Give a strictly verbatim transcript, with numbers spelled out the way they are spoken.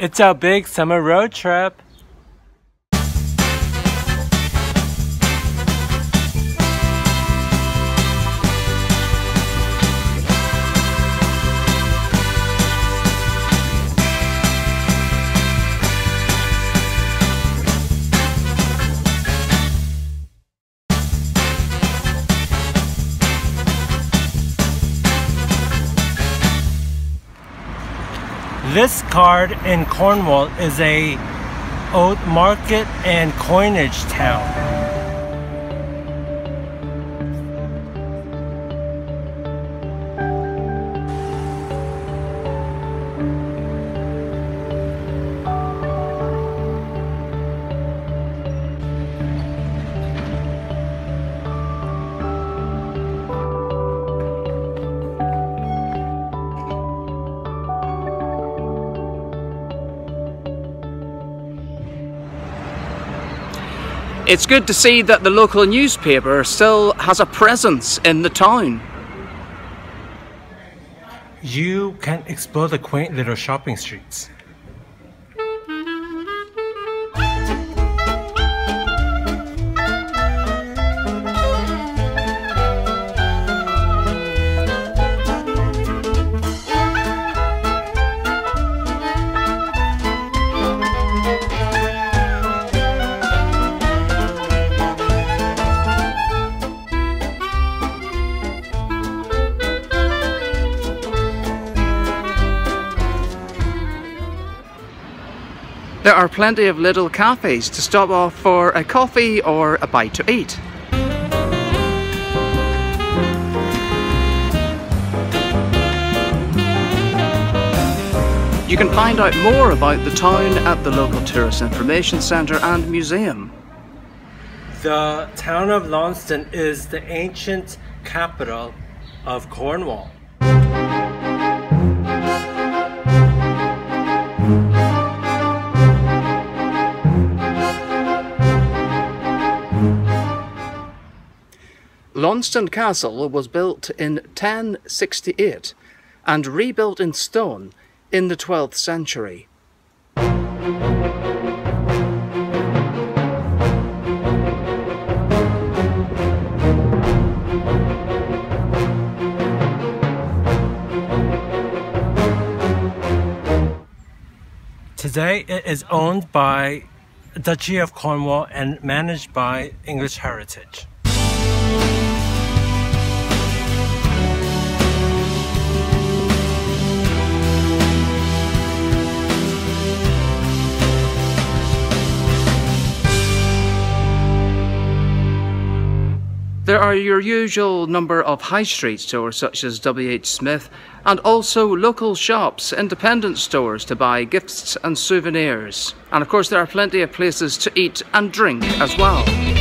It's our big summer road trip. This card in Cornwall is a old market and coinage town. It's good to see that the local newspaper still has a presence in the town. You can explore the quaint little shopping streets. There are plenty of little cafes to stop off for a coffee or a bite to eat. You can find out more about the town at the local tourist information centre and museum. The town of Launceston is the ancient capital of Cornwall. Launceston Castle was built in ten sixty-eight and rebuilt in stone in the twelfth century. Today it is owned by the Duchy of Cornwall and managed by English Heritage. There are your usual number of high street stores such as W H Smith and also local shops, independent stores to buy gifts and souvenirs. And of course there are plenty of places to eat and drink as well.